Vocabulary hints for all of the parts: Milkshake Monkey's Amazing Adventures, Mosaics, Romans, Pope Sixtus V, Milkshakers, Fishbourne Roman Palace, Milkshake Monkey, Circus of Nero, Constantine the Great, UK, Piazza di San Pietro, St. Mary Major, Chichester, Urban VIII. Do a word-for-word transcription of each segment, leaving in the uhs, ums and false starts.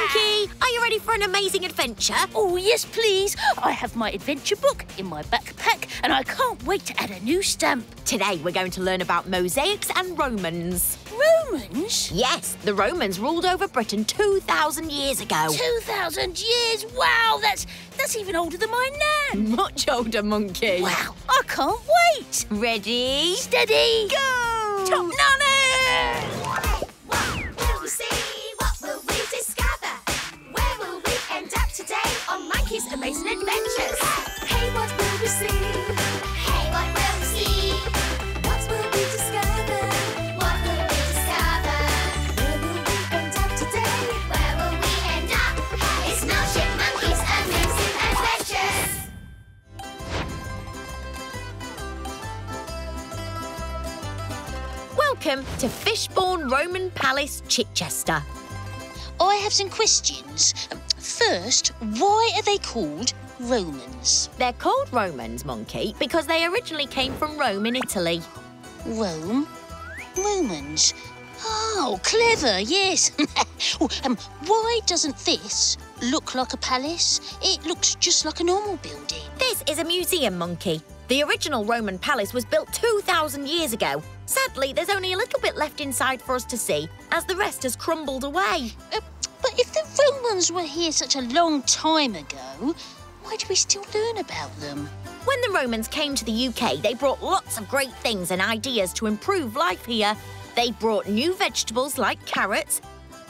Monkey, are you ready for an amazing adventure? Oh, yes, please. I have my adventure book in my backpack and I can't wait to add a new stamp. Today, we're going to learn about mosaics and Romans. Romans? Yes, the Romans ruled over Britain two thousand years ago. two thousand years? Wow, that's, that's even older than my nan. Much older, Monkey. Wow, I can't wait. Ready? Steady. Go. Top nanny! Amazing adventures. Hey, what will we see? Hey, what will we see? What will we discover? What will we discover? Where will we end up today? Where will we end up? It's Milkshake Monkey's Amazing Adventures. Welcome to Fishbourne Roman Palace, Chichester. I have some questions. First, why are they called Romans? They're called Romans, Monkey, because they originally came from Rome in Italy. Rome? Romans? Oh, clever, yes. oh, um, why doesn't this look like a palace? It looks just like a normal building. This is a museum, Monkey. The original Roman palace was built two thousand years ago. Sadly, there's only a little bit left inside for us to see, as the rest has crumbled away. Uh, But if the Romans were here such a long time ago, why do we still learn about them? When the Romans came to the U K, they brought lots of great things and ideas to improve life here. They brought new vegetables like carrots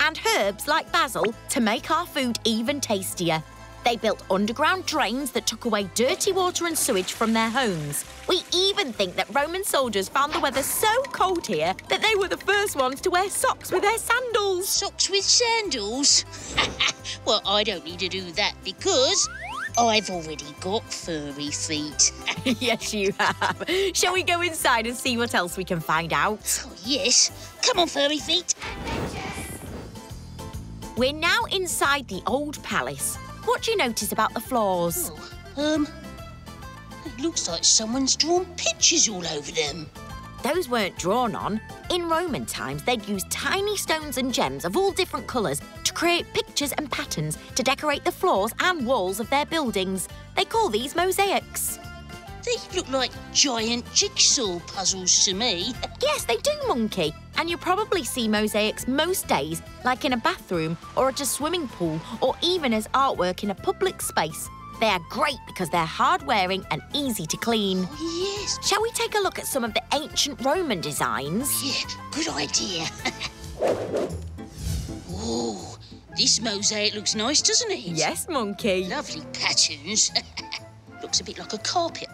and herbs like basil to make our food even tastier. They built underground drains that took away dirty water and sewage from their homes. We even think that Roman soldiers found the weather so cold here that they were the first ones to wear socks with their sandals. Socks with sandals? Well, I don't need to do that because I've already got furry feet. Yes, you have. Shall we go inside and see what else we can find out? Oh, yes. Come on, furry feet. We're now inside the old palace. What do you notice about the floors? Oh, um, it looks like someone's drawn pictures all over them. Those weren't drawn on. In Roman times, they'd use tiny stones and gems of all different colours to create pictures and patterns to decorate the floors and walls of their buildings. They call these mosaics. They look like giant jigsaw puzzles to me. Yes, they do, Monkey. And you probably see mosaics most days, like in a bathroom or at a swimming pool or even as artwork in a public space. They are great because they're hard-wearing and easy to clean. Oh, yes. Shall we take a look at some of the ancient Roman designs? Yeah, good idea. Oh, this mosaic looks nice, doesn't it? Yes, Monkey. Lovely patterns. Looks a bit like a carpet.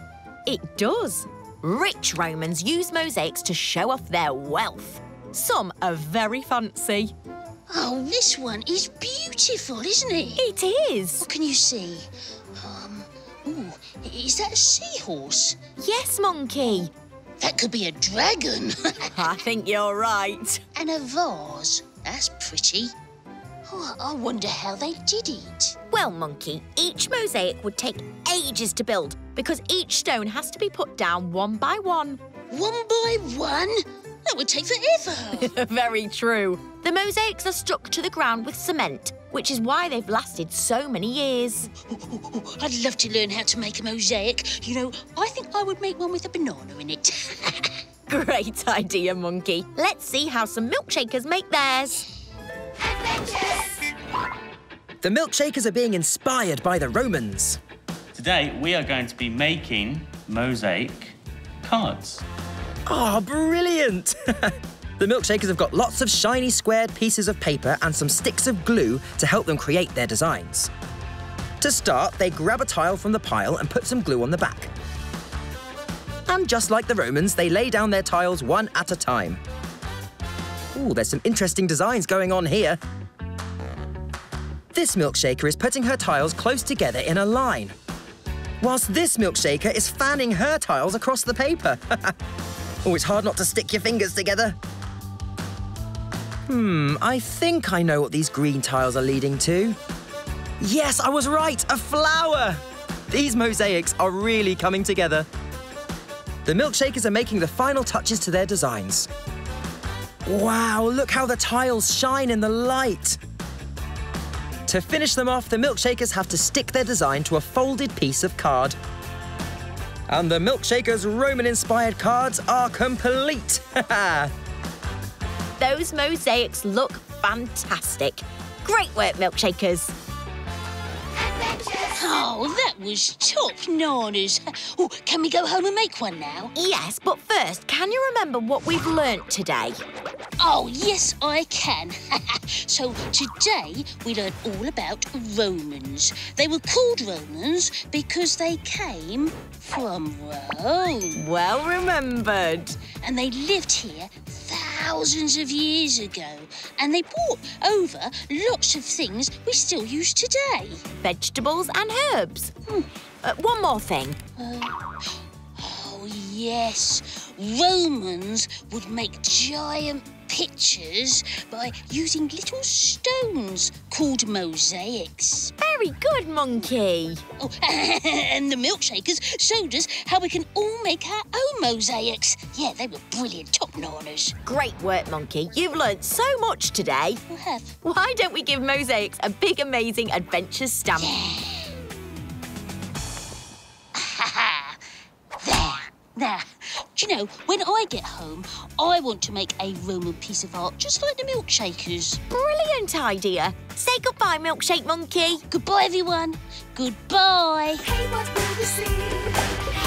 It does. Rich Romans used mosaics to show off their wealth. Some are very fancy. Oh, this one is beautiful, isn't it? It is. What can you see? Um, ooh, is that a seahorse? Yes, Monkey. That could be a dragon. I think you're right. And a vase. That's pretty. Oh, I wonder how they did it. Well, Monkey, each mosaic would take ages to build because each stone has to be put down one by one. One by one? That would take forever. Very true. The mosaics are stuck to the ground with cement, which is why they've lasted so many years. Ooh, ooh, ooh. I'd love to learn how to make a mosaic. You know, I think I would make one with a banana in it. Great idea, Monkey. Let's see how some milkshakers make theirs. The milkshakers are being inspired by the Romans. Today, we are going to be making mosaic cards. Oh, brilliant! The milkshakers have got lots of shiny squared pieces of paper and some sticks of glue to help them create their designs. To start, they grab a tile from the pile and put some glue on the back. And just like the Romans, they lay down their tiles one at a time. Ooh, there's some interesting designs going on here. This milkshaker is putting her tiles close together in a line, whilst this milkshaker is fanning her tiles across the paper. Oh, it's hard not to stick your fingers together. Hmm, I think I know what these green tiles are leading to. Yes, I was right, a flower! These mosaics are really coming together. The milkshakers are making the final touches to their designs. Wow, look how the tiles shine in the light. To finish them off, the milkshakers have to stick their design to a folded piece of card. And the milkshakers' Roman-inspired cards are complete! Those mosaics look fantastic. Great work, milkshakers! Oh, that was top nanners. Oh, can we go home and make one now? Yes, but first, can you remember what we've learnt today? Oh, yes, I can. So today we learned all about Romans. They were called Romans because they came from Rome. Well remembered. And they lived here thousands of years ago, and they brought over lots of things we still use today. Vegetables and herbs. Hmm. Uh, one more thing. Uh, oh, yes. Romans would make giant pictures by using little stones called mosaics. Very good, Monkey. Oh, and the milkshakers showed us how we can all make our own mosaics. Yeah, they were brilliant top nanners. Great work, Monkey. You've learnt so much today. We have. Why don't we give mosaics a big, amazing adventure stamp? Yeah. There. Do you know, when I get home, I want to make a Roman piece of art just like the milkshakers. Brilliant idea. Say goodbye, Milkshake Monkey. Goodbye, everyone. Goodbye. Hey, what will you see?